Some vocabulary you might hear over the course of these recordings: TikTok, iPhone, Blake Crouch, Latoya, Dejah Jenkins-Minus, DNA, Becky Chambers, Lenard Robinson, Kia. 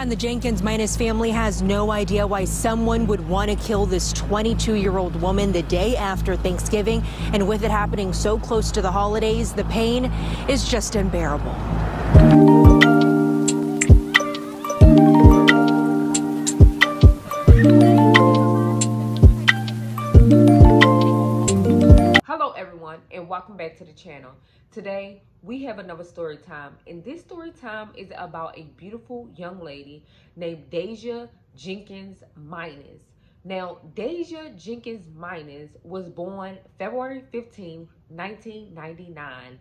and the Jenkins-Minus family has no idea why someone would want to kill this 22-year-old woman the day after Thanksgiving. And with it happening so close to the holidays, the pain is just unbearable. And welcome back to the channel. Today we have another story time, and this story time is about a beautiful young lady named Dejah Jenkins-Minus. Now, Dejah Jenkins-Minus was born February 15, 1999,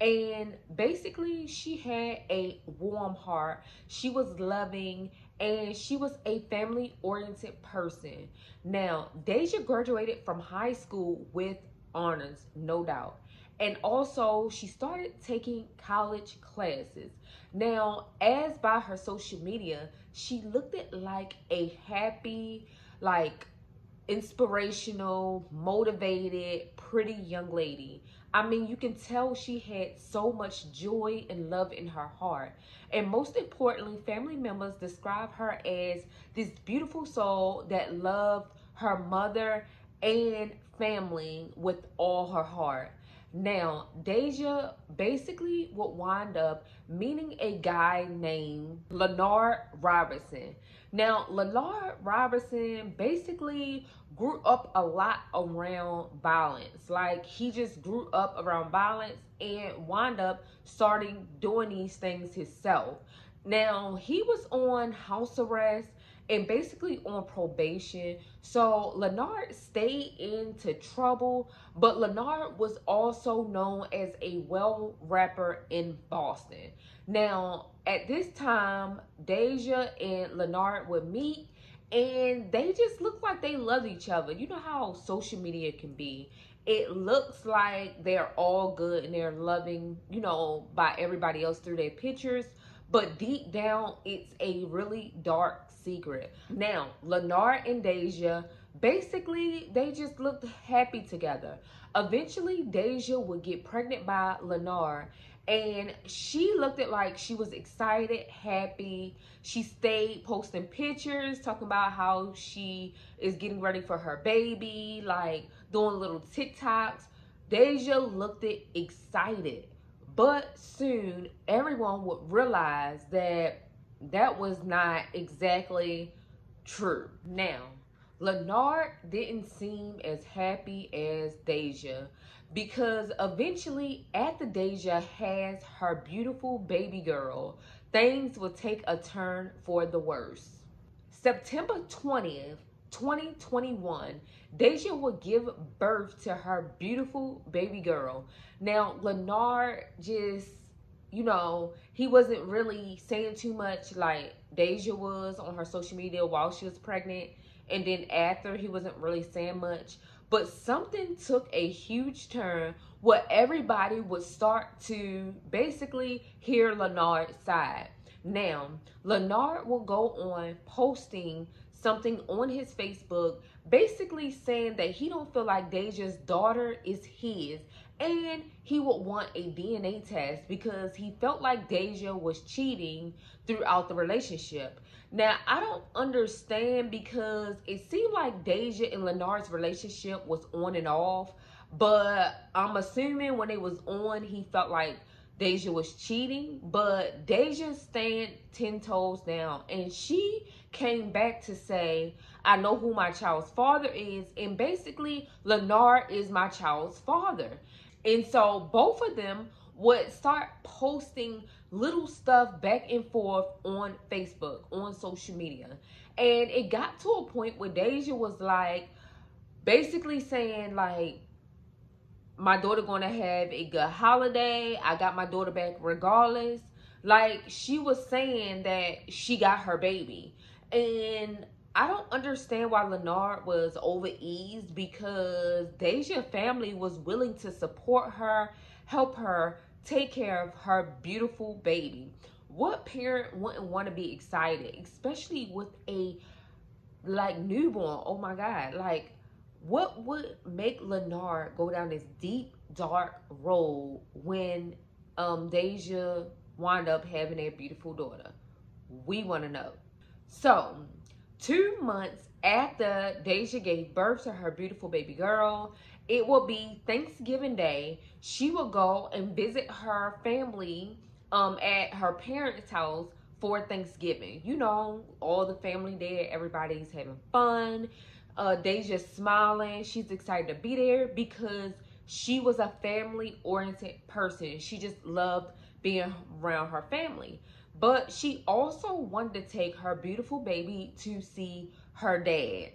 and basically she had a warm heart. She was loving and she was a family-oriented person. Now, Dejah graduated from high school with honors, no doubt, and also she started taking college classes. Now, as by her social media, she looked at like a happy, like inspirational, motivated, pretty young lady. I mean, you can tell she had so much joy and love in her heart, and most importantly, family members describe her as this beautiful soul that loved her mother and family with all her heart. Now, Dejah basically would wind up meeting a guy named Lenard Robinson. Now, Lenard Robinson basically grew up a lot around violence. Like, he just grew up around violence and wound up starting doing these things himself. Now, he was on house arrest and basically on probation. So Lenard stayed into trouble, but Lenard was also known as a well rapper in Boston. Now, at this time, Dejah and Lenard would meet, and they just looked like they loved each other. You know how social media can be. It looks like they're all good and they're loving, you know, by everybody else through their pictures. But deep down, it's a really dark secret. Now, Lenard and Dejah, basically, they just looked happy together. Eventually, Dejah would get pregnant by Lenard, and she looked at like she was excited, happy. She stayed posting pictures, talking about how she is getting ready for her baby, like doing little TikToks. Dejah looked excited. But soon, everyone would realize that that was not exactly true. Now, Lenard didn't seem as happy as Dejah, because eventually, after Dejah has her beautiful baby girl, things will take a turn for the worse. September 20th, 2021, Dejah will give birth to her beautiful baby girl. Now, Lenard just, you know, he wasn't really saying too much like Dejah was on her social media while she was pregnant. And then after, he wasn't really saying much. But something took a huge turn where everybody would start to basically hear Lenard's side. Now, Lenard will go on posting something on his Facebook, basically saying that he don't feel like Dejah's daughter is his, and he would want a DNA test because he felt like Dejah was cheating throughout the relationship. Now, I don't understand, because it seemed like Dejah and Lenard's relationship was on and off, but I'm assuming when it was on, he felt like Dejah was cheating. But Dejah stand 10 toes down, and she came back to say, I know who my child's father is, and basically Lenard is my child's father. And so both of them would start posting little stuff back and forth on Facebook, on social media. And it got to a point where Dejah was like, basically saying like, my daughter gonna have a good holiday. I got my daughter back regardless. Like, she was saying that she got her baby. And I don't understand why Lenard was overeased, because Dejah's family was willing to support her, help her, take care of her beautiful baby. What parent wouldn't want to be excited, especially with a like newborn? Oh my God, like, what would make Lenard go down this deep, dark road when Dejah wound up having a beautiful daughter? We want to know. So 2 months after Dejah gave birth to her beautiful baby girl, it will be Thanksgiving Day. She will go and visit her family at her parents' house for Thanksgiving. You know, all the family there, everybody's having fun. Dejah's smiling. She's excited to be there because she was a family-oriented person. She just loved being around her family. But she also wanted to take her beautiful baby to see her dad.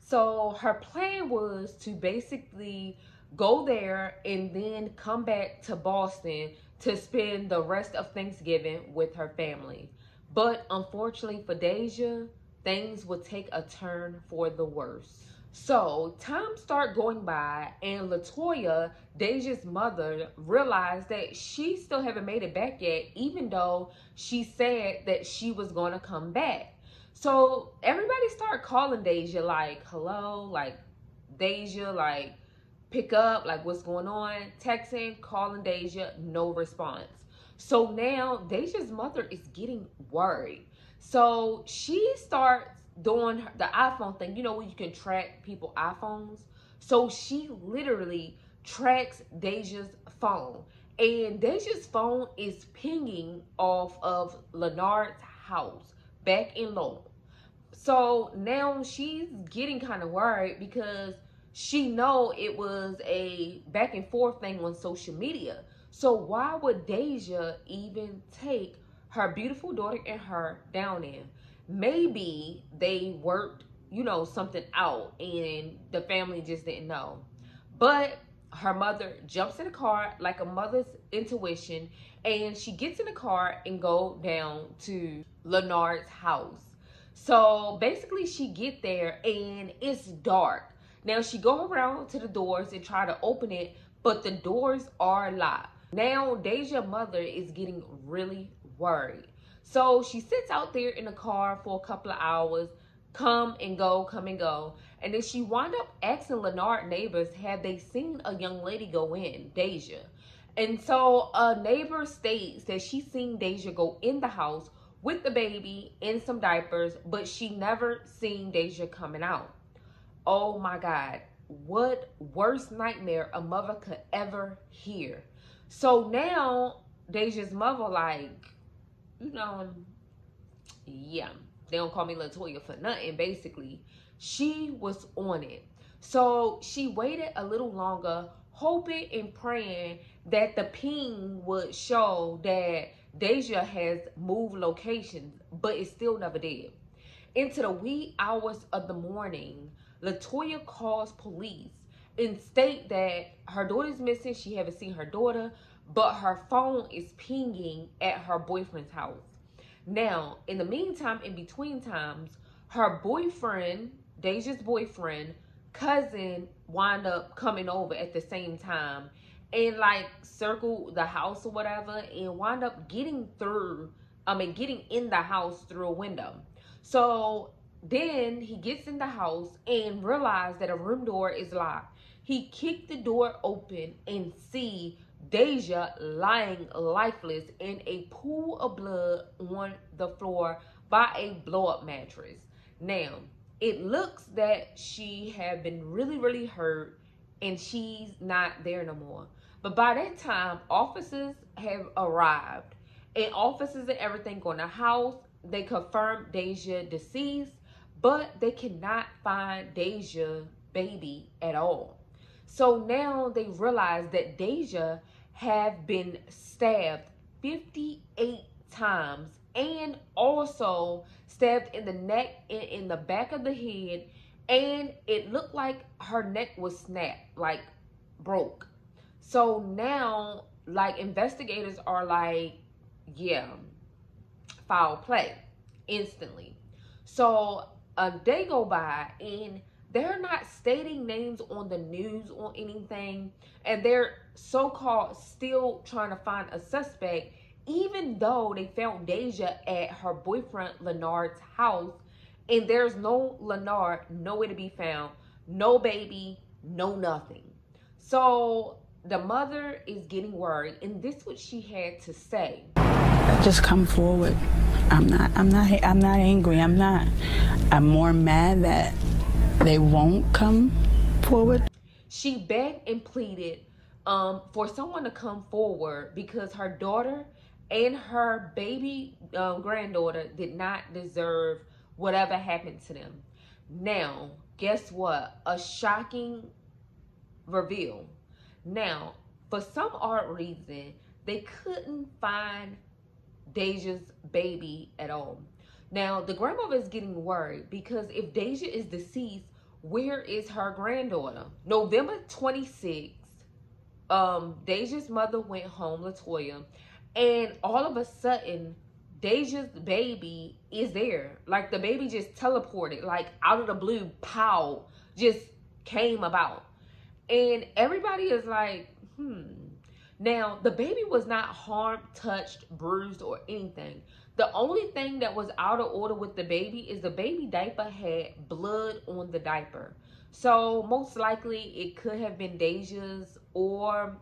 So her plan was to basically go there and then come back to Boston to spend the rest of Thanksgiving with her family. But unfortunately for Dejah, things would take a turn for the worse. So time started going by, and Latoya, Dejah's mother, realized that she still haven't made it back yet, even though she said that she was going to come back. So everybody started calling Dejah like, hello, like, Dejah, like, pick up, like, what's going on? Texting, calling Dejah, no response. So now Dejah's mother is getting worried. So she starts doing the iPhone thing, you know, where you can track people's iPhones. So she literally tracks Dejah's phone, and Dejah's phone is pinging off of Lenard's house back in Lowell. So now she's getting kind of worried because she know it was a back and forth thing on social media. So why would Dejah even take her beautiful daughter and her down there? Maybe they worked, you know, something out and the family just didn't know. But her mother jumps in the car like a mother's intuition, and she gets in the car and go down to Lenard's house. So basically she get there and it's dark. Now she go around to the doors and try to open it, but the doors are locked. Now Dejah's mother is getting really worried. So she sits out there in the car for a couple of hours, come and go, come and go. And then she wound up asking Lenard neighbors, have they seen a young lady go in, Dejah? And so a neighbor states that she seen Dejah go in the house with the baby in some diapers, but she never seen Dejah coming out. Oh my God, what worst nightmare a mother could ever hear. So now Dejah's mother like, you know, yeah, they don't call me Latoya for nothing. Basically, she was on it. So she waited a little longer, hoping and praying that the ping would show that Dejah has moved locations, but it still never did. Into the wee hours of the morning, Latoya calls police and state that her daughter's missing. She haven't seen her daughter, but her phone is pinging at her boyfriend's house. Now, in the meantime, in between times, her boyfriend, Dejah's boyfriend, cousin, wind up coming over at the same time and like circle the house or whatever, and wind up getting in the house through a window. So then he gets in the house and realizes that a room door is locked. He kicked the door open and see Dejah lying lifeless in a pool of blood on the floor by a blow-up mattress. Now, it looks that she had been really, really hurt and she's not there no more. But by that time, officers have arrived, and officers and everything go in the house. They confirm Dejah deceased, but they cannot find Dejah baby at all. So now they realize that Dejah have been stabbed 58 times and also stabbed in the neck and in the back of the head, and it looked like her neck was snapped, like broke. So now like investigators are like, yeah, foul play instantly. So a day go by and they're not stating names on the news or anything, and they're so-called still trying to find a suspect, even though they found Dejah at her boyfriend Lenard's house, and there's no Lenard, nowhere to be found, no baby, no nothing. So the mother is getting worried, and this is what she had to say. Just come forward. I'm not angry. I'm more mad that they won't come forward. She begged and pleaded for someone to come forward because her daughter and her baby granddaughter did not deserve whatever happened to them. Now, guess what? A shocking reveal. Now, for some odd reason, they couldn't find Dejah's baby at all. Now, the grandmother is getting worried because if Dejah is deceased, where is her granddaughter? November 26th, Dejah's mother went home, Latoya, and all of a sudden, Dejah's baby is there. Like, the baby just teleported, like, out of the blue, pow, just came about. And everybody is like, Now, the baby was not harmed, touched, bruised, or anything. The only thing that was out of order with the baby is the baby diaper had blood on the diaper. So, most likely, it could have been Dejah's or,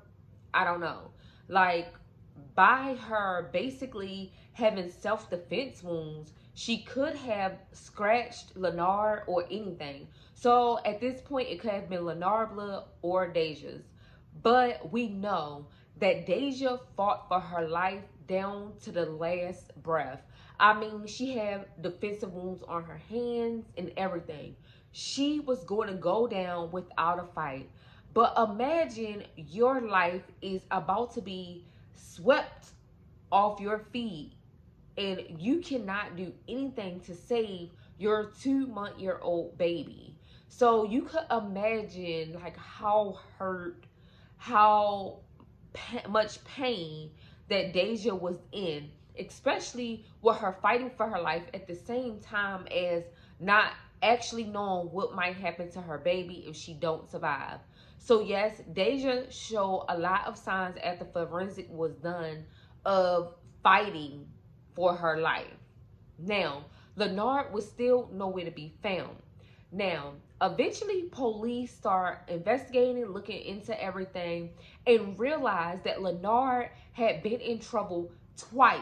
I don't know, like, by her basically having self-defense wounds, she could have scratched Lenard or anything. So at this point, it could have been Lenard blood or Dejah's. But we know that Dejah fought for her life down to the last breath. I mean, she had defensive wounds on her hands and everything. She was going to go down without a fight. But imagine your life is about to be swept off your feet and you cannot do anything to save your 2-month-old baby. So you could imagine like how hurt, how much pain that Dejah was in, especially with her fighting for her life at the same time as not actually knowing what might happen to her baby if she don't survive. So yes, Dejah showed a lot of signs after forensic was done of fighting for her life. Now, Lenard was still nowhere to be found. Now, eventually police start investigating, looking into everything, and realized that Lenard had been in trouble twice.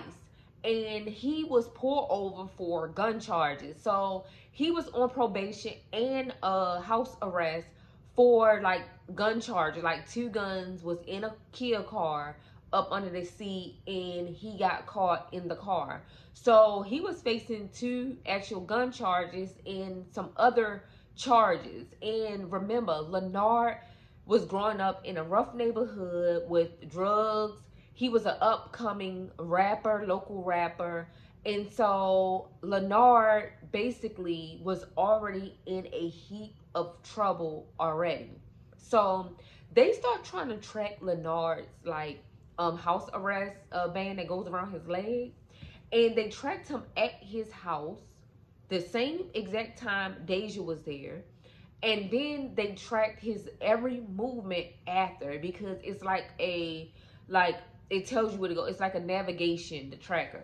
And he was pulled over for gun charges. So he was on probation and house arrest for like gun charges, like 2 guns was in a Kia car up under the seat, and he got caught in the car. So he was facing 2 actual gun charges and some other charges. And remember, Lenard was growing up in a rough neighborhood with drugs. He was an upcoming rapper, local rapper. And so Lenard basically was already in a heap of trouble already. So they start trying to track Lenard's like house arrest band that goes around his leg, and they tracked him at his house the same exact time Dejah was there. And then they tracked his every movement after, because it's like a it tells you where to go. It's like a navigation, the tracker.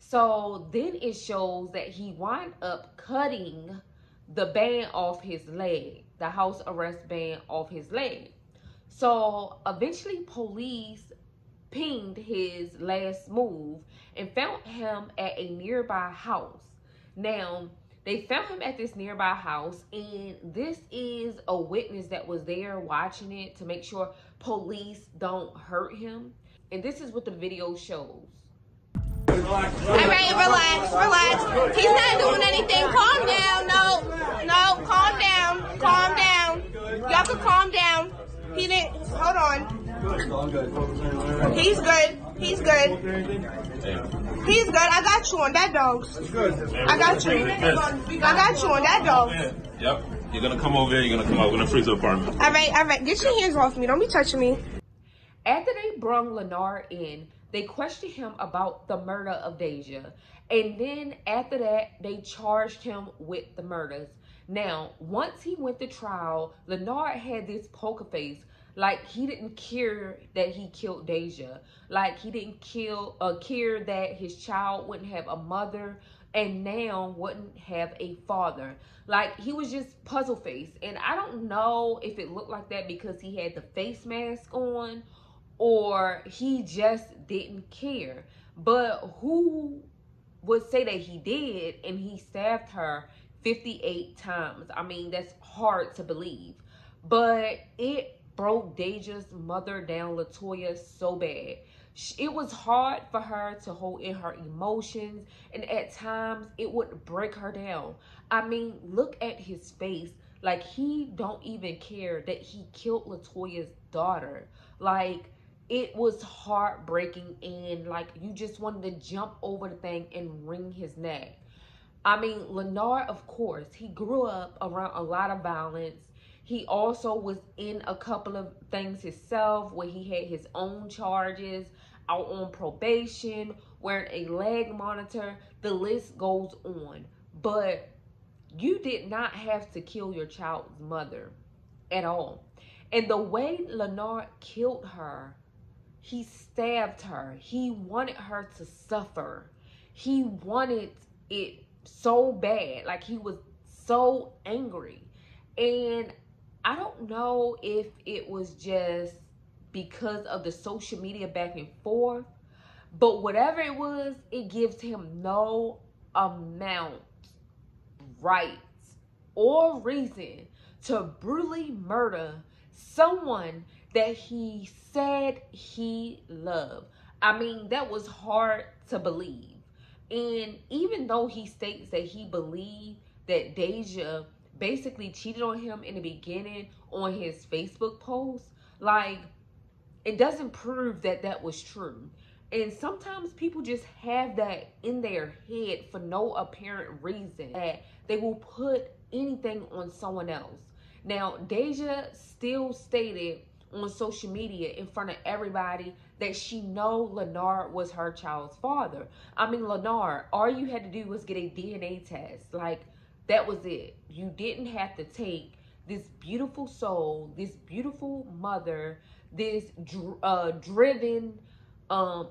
So then it shows that he wound up cutting the band off his leg, the house arrest band off his leg. So eventually police pinged his last move and found him at a nearby house. Now, they found him at this nearby house, and this is a witness that was there watching it to make sure police don't hurt him. And this is what the video shows. Alright, relax. He's not doing anything. Calm down. No, calm down. Y'all can calm down. He didn't, hold on. He's good. I got you on that dog. I got you on that dog. Yep. You're gonna come over here, you're gonna come out. We're gonna freeze the apartment. Alright. Get your hands off me. Don't be touching me. After they brung Lenard in, they questioned him about the murder of Dejah. And then after that, they charged him with the murders. Now, once he went to trial, Lenard had this poker face. Like, he didn't care that he killed Dejah. Like, he didn't care that his child wouldn't have a mother and now wouldn't have a father. Like, he was just puzzle face. And I don't know if it looked like that because he had the face mask on, or he just didn't care. But who would say that he did, and he stabbed her 58 times? I mean, that's hard to believe. But it broke Dejah's mother down, Latoya, so bad. It was hard for her to hold in her emotions, and at times it would break her down. I mean, look at his face. Like, he don't even care that he killed Latoya's daughter. Like, it was heartbreaking, and like, you just wanted to jump over the thing and wring his neck. I mean, Lenard, of course, he grew up around a lot of violence. He also was in a couple of things himself, where he had his own charges, out on probation, wearing a leg monitor. The list goes on. But you did not have to kill your child's mother at all. And the way Lenard killed her, he stabbed her. He wanted her to suffer. He wanted it so bad. Like, he was so angry. And I don't know if it was just because of the social media back and forth, but whatever it was, it gives him no amount, right, or reason to brutally murder someone that he said he loved. I mean, that was hard to believe. And even though he states that he believed that Dejah basically cheated on him in the beginning on his Facebook post, like, it doesn't prove that that was true. And sometimes people just have that in their head for no apparent reason, that they will put anything on someone else. Now, Dejah still stated on social media in front of everybody that she know Lenard was her child's father. I mean, Lenard, all you had to do was get a DNA test. Like, that was it. You didn't have to take this beautiful soul, this beautiful mother, this driven,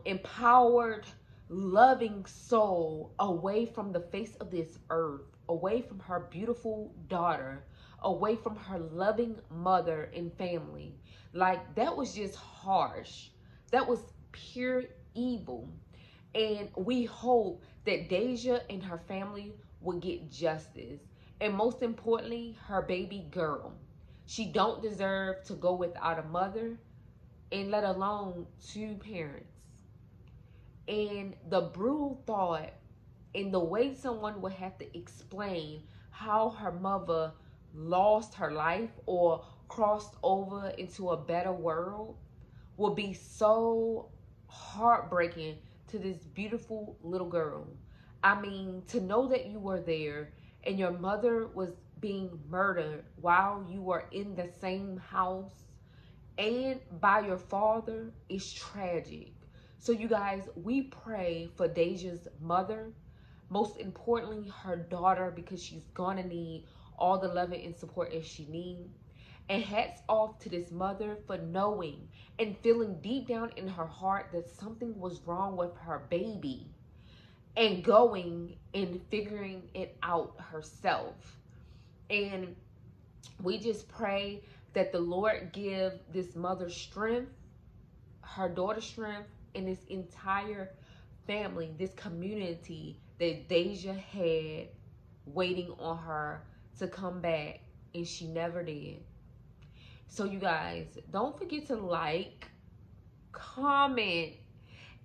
empowered, loving soul away from the face of this earth, away from her beautiful daughter, away from her loving mother and family. Like, that was just harsh. That was pure evil. And we hope that Dejah and her family will get justice. And most importantly, her baby girl. She don't deserve to go without a mother, and let alone two parents. And the brutal thought, and the way someone would have to explain how her mother lost her life or crossed over into a better world, will be so heartbreaking to this beautiful little girl. I mean, to know that you were there and your mother was being murdered while you were in the same house and by your father is tragic. So you guys, we pray for Dejah's mother, most importantly her daughter, because she's gonna need all the loving and support as she needs. And hats off to this mother for knowing and feeling deep down in her heart that something was wrong with her baby, and going and figuring it out herself. And we just pray that the Lord give this mother strength, her daughter strength, and this entire family, this community that Dejah had waiting on her to come back, and she never did. So you guys, don't forget to like, comment,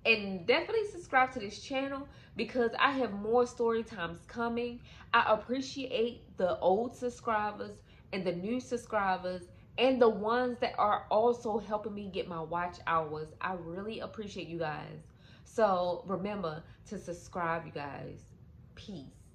and definitely subscribe to this channel, because I have more story times coming. I appreciate the old subscribers and the new subscribers and the ones that are also helping me get my watch hours. I really appreciate you guys. So remember to subscribe, you guys. Peace.